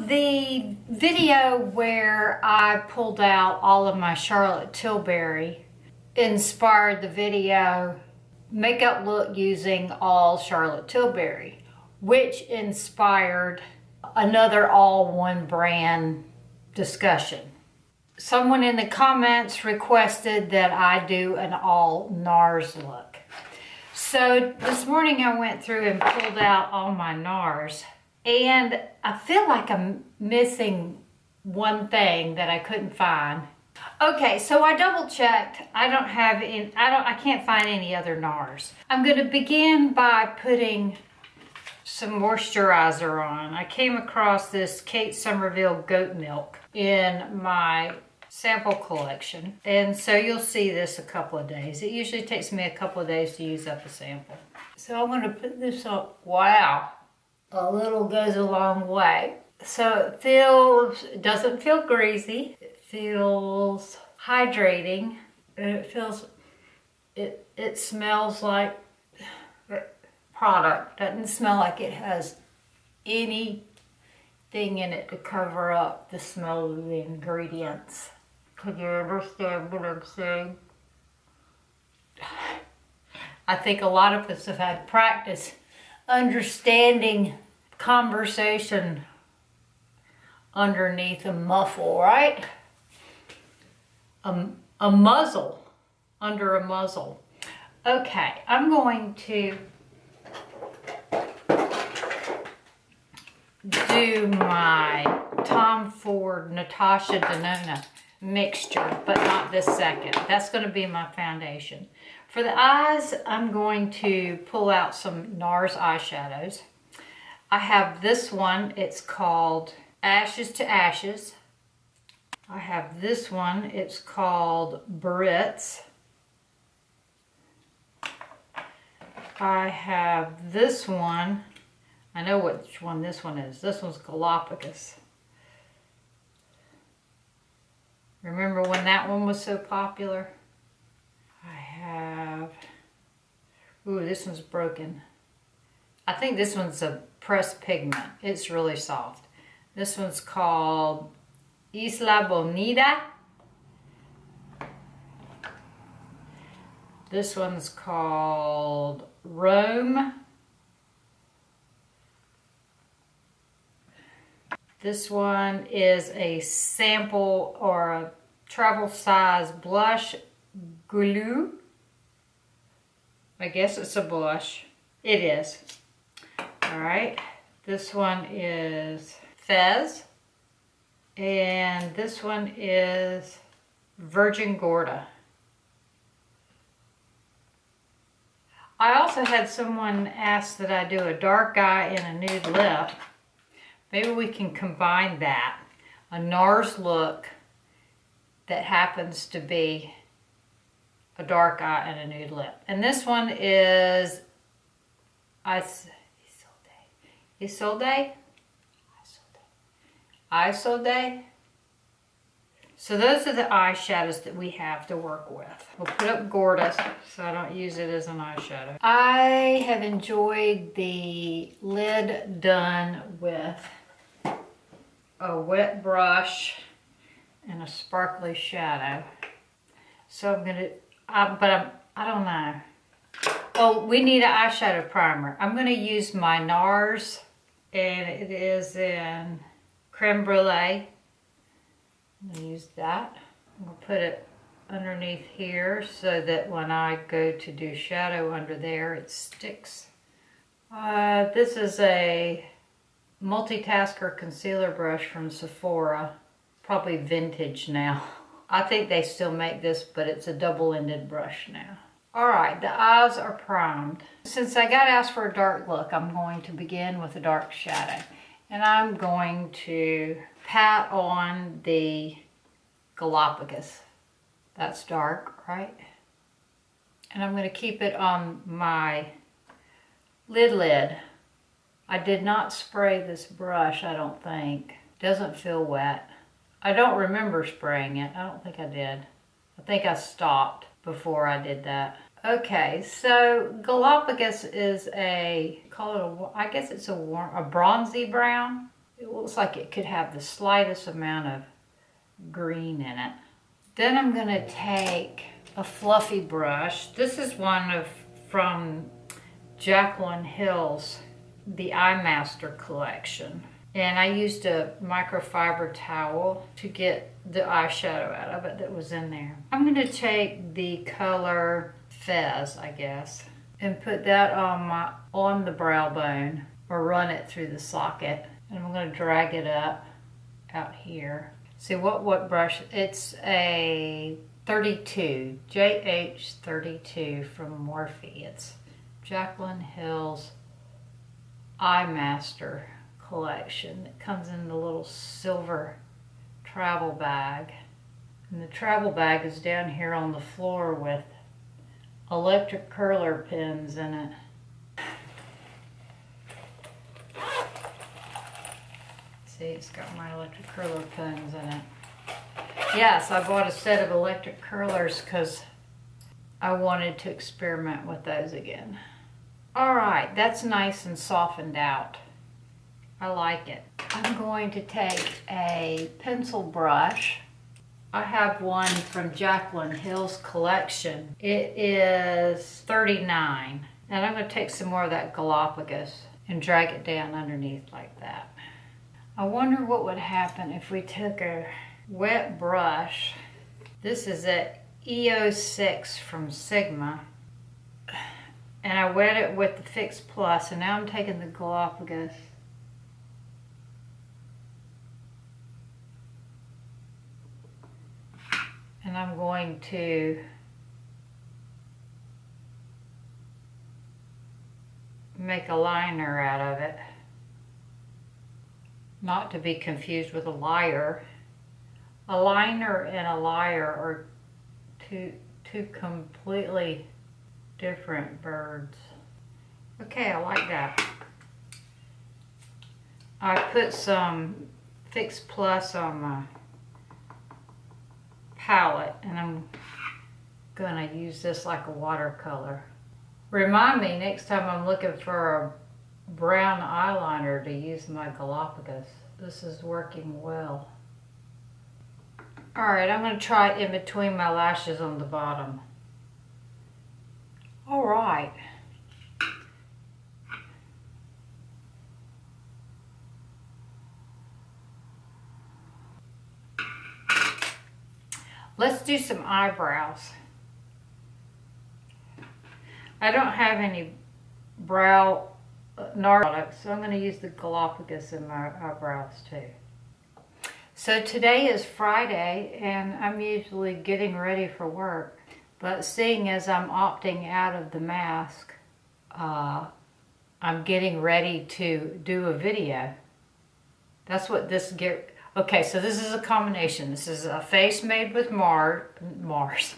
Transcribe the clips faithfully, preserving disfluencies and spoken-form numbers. So the video where I pulled out all of my Charlotte Tilbury inspired the video makeup look using all Charlotte Tilbury, which inspired another all one brand discussion. Someone in the comments requested that I do an all NARS look. So this morning I went through and pulled out all my NARS, and I feel like I'm missing one thing that I couldn't find. Okay, so I double checked. I don't have in I don't I can't find any other NARS. I'm going to begin by putting some moisturizer on. I came across this Kate Somerville goat milk in my sample collection, and so you'll see this a couple of days. It usually takes me a couple of days to use up a sample. So I'm going to put this on. Wow, a little goes a long way. So it feels, it doesn't feel greasy. It feels hydrating, and it feels, it it smells like product. Doesn't smell like it has anything in it to cover up the smell of the ingredients. Can you understand what I'm saying? I think a lot of us have had practice understanding conversation underneath a muffle, right? A, a muzzle, under a muzzle. Okay, I'm going to do my Tom Ford Natasha Denona mixture, but not this second. That's going to be my foundation. For the eyes, I'm going to pull out some NARS eyeshadows. I have this one. It's called Ashes to Ashes. I have this one. It's called Brits. I have this one. I know which one this one is. This one's Galapagos. Remember when that one was so popular? I have... Ooh, this one's broken. I think this one's a pressed pigment. It's really soft. This one's called Isla Bonita. This one's called Rome. This one is a sample or a travel size blush, Glue. I guess it's a blush. It is. All right. This one is Fez. And this one is Virgin Gorda. I also had someone ask that I do a dark eye and a nude lip. Maybe we can combine that, a NARS look that happens to be a dark eye and a nude lip. And this one is ISOLDE. ISOLDE? ISOLDE. ISOLDE. So those are the eyeshadows that we have to work with. We'll put up Gorda so I don't use it as an eyeshadow. I have enjoyed the lid done with a wet brush and a sparkly shadow. So I'm gonna, I, but I'm, I don't know. Oh, we need an eyeshadow primer. I'm gonna use my NARS, and it is in Creme Brulee. I'm going to use that. I'm going to put it underneath here so that when I go to do shadow under there, it sticks. Uh, this is a multitasker concealer brush from Sephora. Probably vintage now. I think they still make this, but it's a double-ended brush now. Alright, the eyes are primed. Since I got asked for a dark look, I'm going to begin with a dark shadow. And I'm going to pat on the Galapagos. That's dark, right? And I'm going to keep it on my lid lid. I did not spray this brush, I don't think. Doesn't feel wet. I don't remember spraying it. I don't think I did. I think I stopped before I did that. Okay, so Galapagos is a, call it a, I guess it's a warm, a bronzy brown. It looks like it could have the slightest amount of green in it. Then I'm going to take a fluffy brush. This is one of from Jaclyn Hill's The Eye Master collection. And I used a microfiber towel to get the eyeshadow out of it that was in there. I'm going to take the color Fez, I guess, and put that on my on the brow bone, or run it through the socket. And I'm going to drag it up out here. See what what brush? It's a thirty-two, J H thirty-two from Morphe. It's Jaclyn Hill's Eye Master collection. It comes in the little silver travel bag, and the travel bag is down here on the floor with electric curler pins in it. See, it's got my electric curler pins in it. Yes, I bought a set of electric curlers because I wanted to experiment with those again. All right, that's nice and softened out. I like it. I'm going to take a pencil brush. I have one from Jaclyn Hill's collection. It is thirty-nine. And I'm going to take some more of that Galapagos and drag it down underneath like that. I wonder what would happen if we took a wet brush. This is an E O six from Sigma. And I wet it with the Fix Plus, and now I'm taking the Galapagos. And I'm going to make a liner out of it. Not to be confused with a liner. A liner and a liner are two, two completely different birds. Okay, I like that. I put some Fix Plus on my palette, and I'm gonna use this like a watercolor. Remind me next time I'm looking for a brown eyeliner to use my Galapagos. This is working well. Alright, I'm gonna try it in between my lashes on the bottom. All right. Let's do some eyebrows. I don't have any brow NARS products, so I'm going to use the Galapagos in my eyebrows too. So today is Friday, and I'm usually getting ready for work. But seeing as I'm opting out of the mask, uh, I'm getting ready to do a video. That's what this get. Okay, so this is a combination. This is a face made with Mar Mars.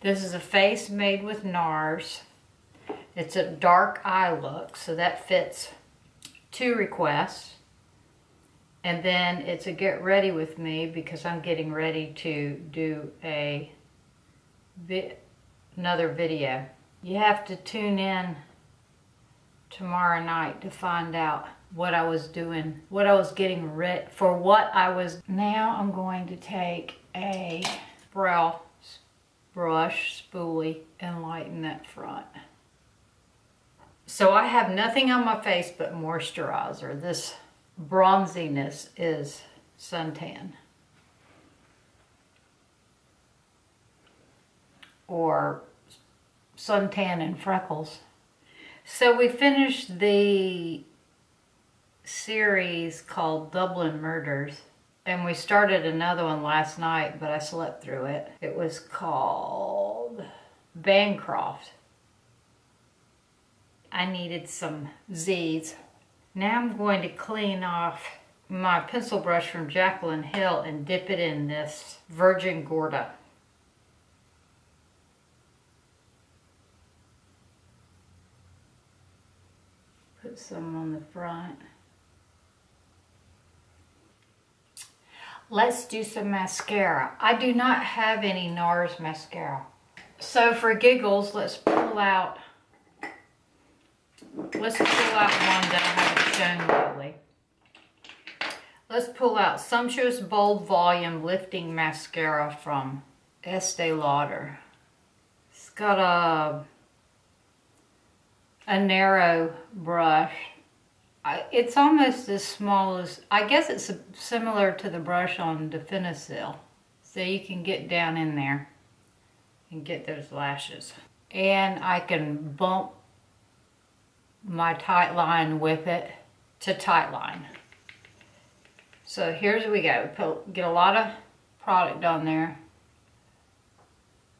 This is a face made with NARS. It's a dark eye look, so that fits two requests. And then it's a get ready with me because I'm getting ready to do a Vi- another video. You have to tune in tomorrow night to find out what I was doing, what I was getting ready for, what I was. Now I'm going to take a brow brush spoolie and lighten that front. So I have nothing on my face but moisturizer. This bronziness is suntan, or suntan and freckles. So we finished the series called Dublin Murders, and we started another one last night, but I slept through it. It was called Bancroft. I needed some Z's. Now I'm going to clean off my pencil brush from Jaclyn Hill and dip it in this Virgin Gorda. Put some on the front. Let's do some mascara. I do not have any NARS mascara. So for giggles, let's pull out, let's pull out one that I haven't shown lately. Let's pull out Sumptuous Bold Volume Lifting Mascara from Estee Lauder. It's got a, a narrow brush. I, it's almost as small as, I guess it's similar to the brush on Definisil. So you can get down in there and get those lashes. And I can bump my tight line with it to tight line. So here's we go. Get a lot of product on there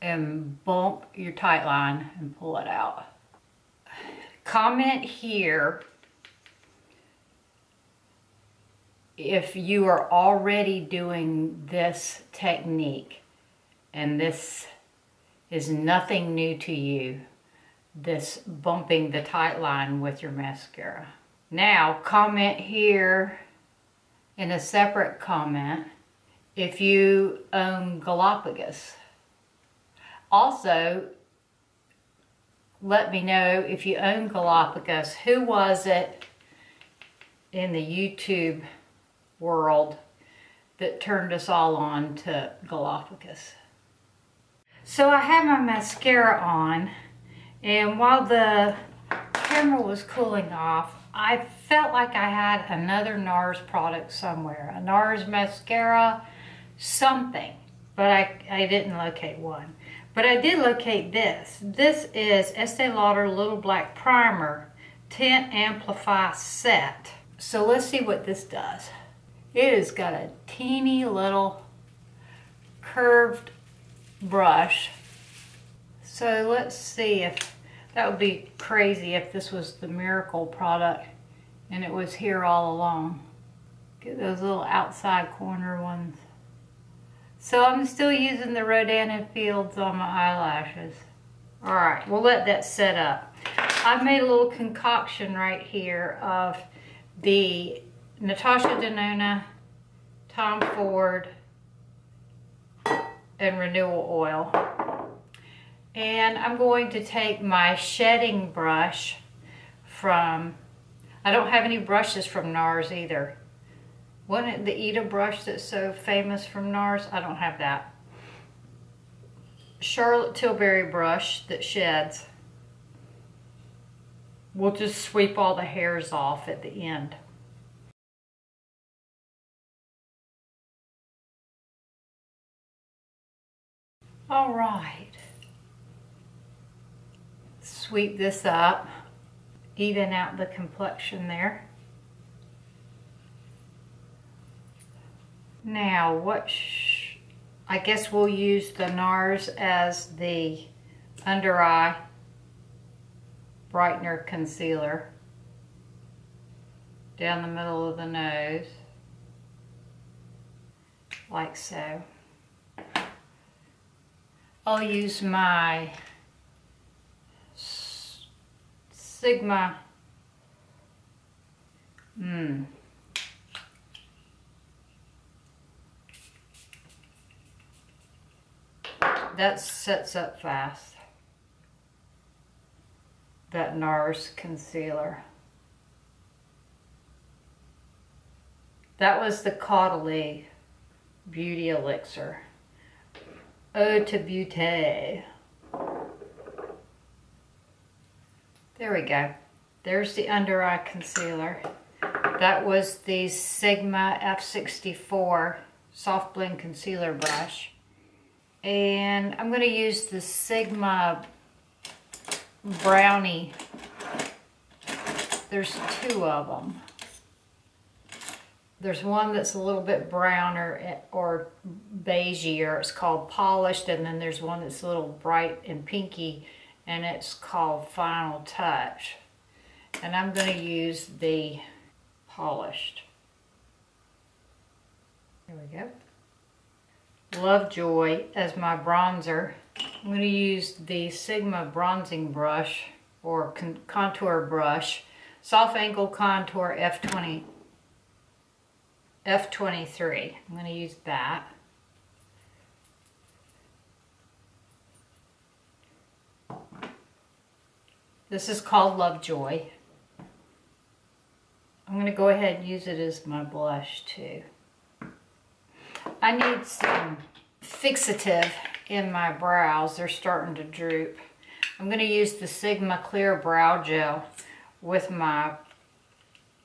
and bump your tight line and pull it out. Comment here if you are already doing this technique and this is nothing new to you, this bumping the tight line with your mascara. Now comment here in a separate comment if you own Galapagos. Also let me know if you own Galapagos, who was it in the YouTube world that turned us all on to Galapagos. So I had my mascara on, and while the camera was cooling off, I felt like I had another NARS product somewhere, a NARS mascara, something, but I, I didn't locate one. But I did locate this. This is Estee Lauder Little Black Primer Tint Amplify Set. So let's see what this does. It has got a teeny little curved brush. So let's see if, that would be crazy if this was the Miracle product and it was here all along. Get those little outside corner ones. So I'm still using the Rodan and Fields on my eyelashes. All right, we'll let that set up. I made a little concoction right here of the Natasha Denona, Tom Ford, and Renewal Oil. And I'm going to take my shedding brush from, I don't have any brushes from NARS either. Wasn't it the Eda brush that's so famous from NARS? I don't have that. Charlotte Tilbury brush that sheds. We'll just sweep all the hairs off at the end. All right, sweep this up, even out the complexion there. Now, what sh I guess we'll use the NARS as the under eye brightener concealer down the middle of the nose, like so. I'll use my Sigma, mm. That sets up fast, that NARS concealer. That was the Caudalie Beauty Elixir. Ode to Beauty. There we go. There's the under eye concealer. That was the Sigma F sixty-four Soft Blend Concealer Brush. And I'm going to use the Sigma Brownie. There's two of them. There's one that's a little bit browner or beigeier, it's called Polished, and then there's one that's a little bright and pinky, and it's called Final Touch. And I'm going to use the Polished. There we go. Lovejoy as my bronzer. I'm going to use the Sigma Bronzing Brush, or con Contour Brush, Soft Angle Contour F twenty-three. I'm going to use that. This is called Lovejoy. I'm going to go ahead and use it as my blush too. I need some fixative in my brows. They're starting to droop. I'm going to use the Sigma Clear Brow Gel with my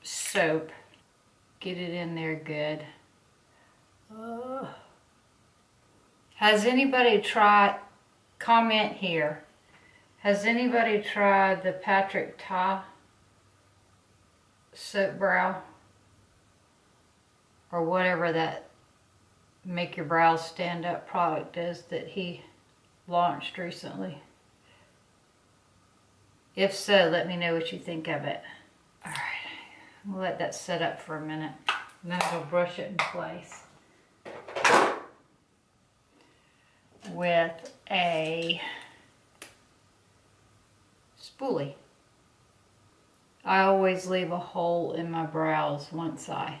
soap. Get it in there good. Oh. Has anybody tried, comment here, has anybody tried the Patrick Ta soap brow? Or whatever that Make Your Brows Stand Up product is that he launched recently. If so, let me know what you think of it. All right, I'm gonna let that set up for a minute. And then I'll brush it in place with a spoolie. I always leave a hole in my brows once I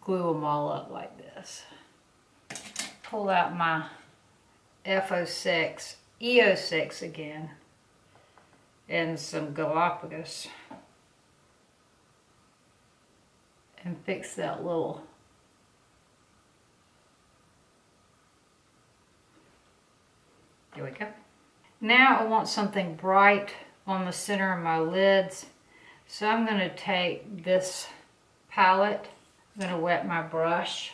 glue them all up like this. Pull out my F oh six, E oh six again, and some Galapagos, and fix that little . There we go. Now I want something bright on the center of my lids, so I'm going to take this palette. I'm going to wet my brush.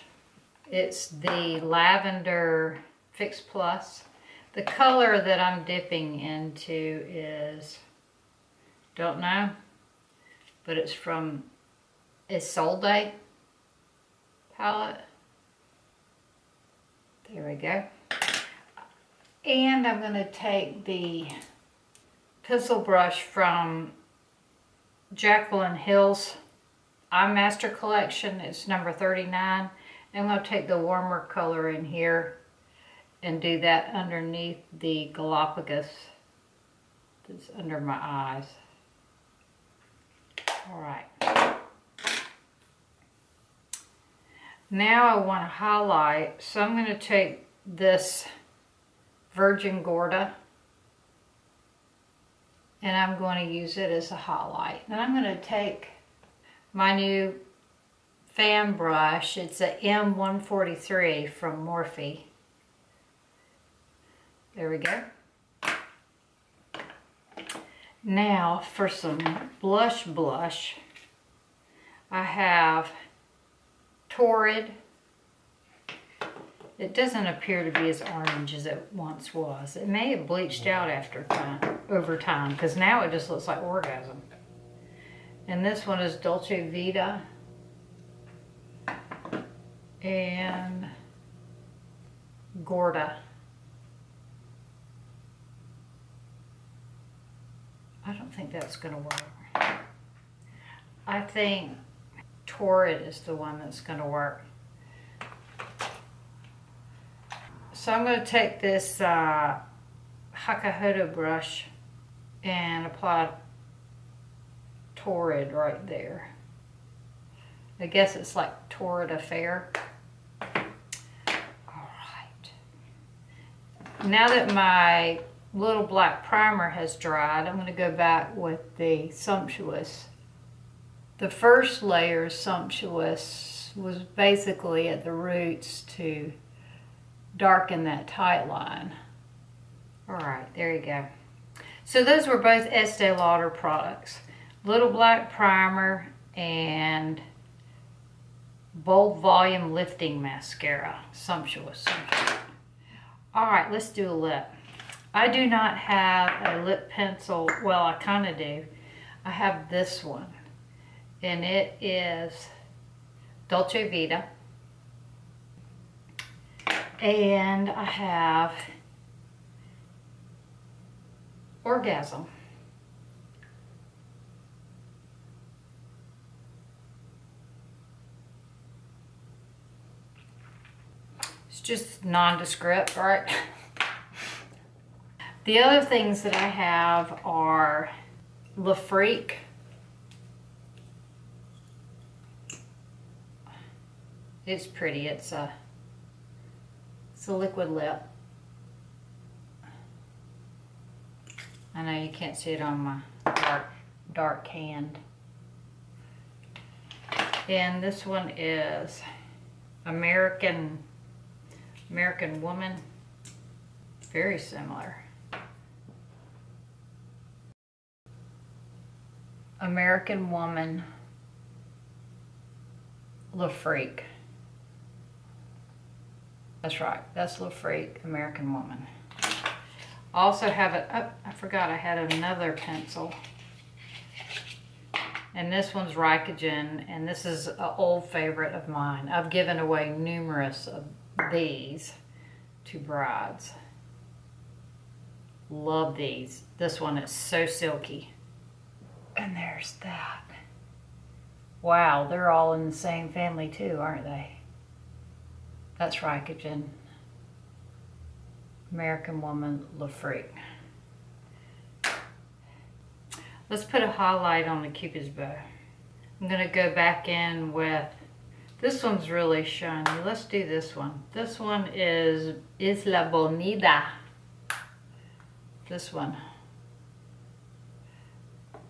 It's the Lavender Fix Plus. The color that I'm dipping into is, don't know, but it's from ISOLDE palette. There we go. And I'm going to take the pencil brush from Jaclyn Hill's Eye Master Collection. It's number thirty-nine. I'm going to take the warmer color in here and do that underneath the Galapagos that's under my eyes. All right. Now I want to highlight, so I'm going to take this Virgin Gorda, and I'm going to use it as a highlight. And I'm going to take my new fan brush. It's a M one forty-three from Morphe. There we go. Now for some blush blush. I have Torrid. It doesn't appear to be as orange as it once was. It may have bleached out after time, over time, because now it just looks like orgasm. And this one is Dolce Vita. And Gorda. I don't think that's going to work. I think Torrid is the one that's going to work. So I'm going to take this uh, Hakuhodo brush and apply Torrid right there. I guess it's like Torrid Affair. All right. Now that my little black primer has dried, I'm going to go back with the Sumptuous. The first layer of Sumptuous was basically at the roots to darken that tight line. All right, there you go. So those were both Estee Lauder products. Little black primer and bold volume lifting mascara. Sumptuous. Sumptuous. All right, let's do a lip. I do not have a lip pencil. Well, I kind of do. I have this one, and it is Dolce Vita. And I have Orgasm. It's just nondescript, right? The other things that I have are La Prairie. It's pretty. It's a It's a liquid lip. I know you can't see it on my dark, dark hand. And this one is American American Woman. Very similar. American Woman La Freak. That's right. That's La Freak, American Woman. Also have it up. Oh, I forgot I had another pencil. And this one's Rikogen, and this is an old favorite of mine. I've given away numerous of these to brides. Love these. This one is so silky. And there's that. Wow, they're all in the same family too, aren't they? That's Rikogen. American Woman La Freak. Let's put a highlight on the Cupid's bow. I'm gonna go back in with, this one's really shiny. Let's do this one. This one is Isla Bonita. This one.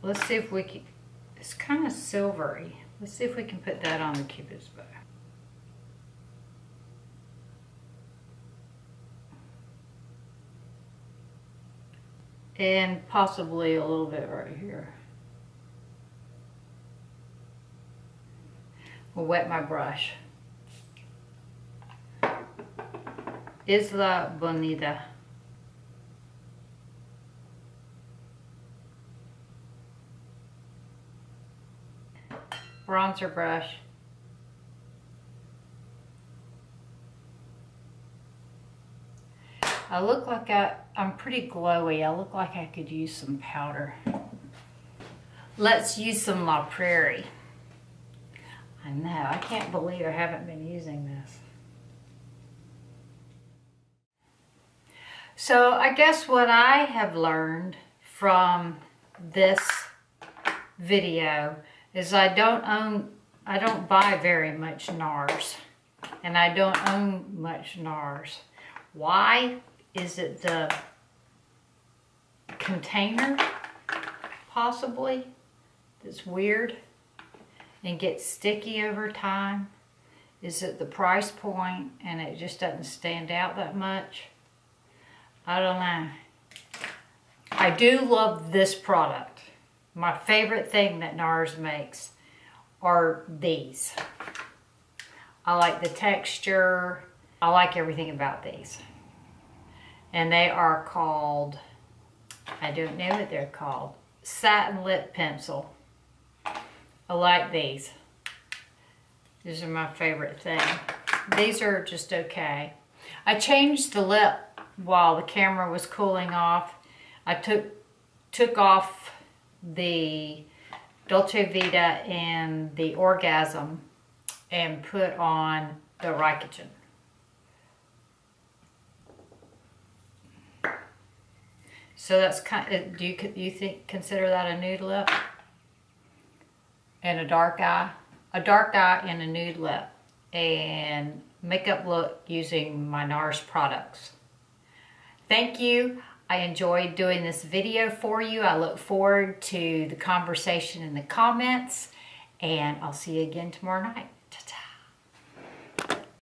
Let's see if we can, it's kind of silvery. Let's see if we can put that on the Cupid's bow. And possibly a little bit right here. I'll wet my brush. Isla Bonita. Bronzer brush. I look like I, I'm pretty glowy. I look like I could use some powder. Let's use some La Prairie. I know, I can't believe I haven't been using this. So I guess what I have learned from this video is I don't own, I don't buy very much NARS. And I don't own much NARS. Why? Is it the container, possibly, that's weird and gets sticky over time? Is it the price point and it just doesn't stand out that much? I don't know. I do love this product. My favorite thing that NARS makes are these. I like the texture. I like everything about these. And they are called, I don't know what they're called, satin lip pencil. I like these. These are my favorite thing. These are just okay. I changed the lip while the camera was cooling off. I took, took off the Dolce Vita and the Orgasm and put on the Rikogen. So that's kind of, do you, you think, consider that a nude lip? And a dark eye? A dark eye and a nude lip. And makeup look using my NARS products. Thank you. I enjoyed doing this video for you. I look forward to the conversation in the comments. And I'll see you again tomorrow night.